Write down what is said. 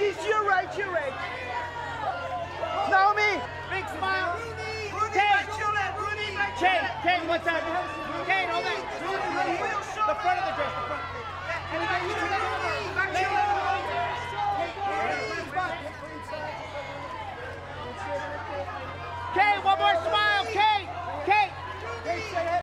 ladies, you're right, you're right. Naomi, big smile. Kane, Kane, what's up? Kane, hold on. The front of the dress, the front.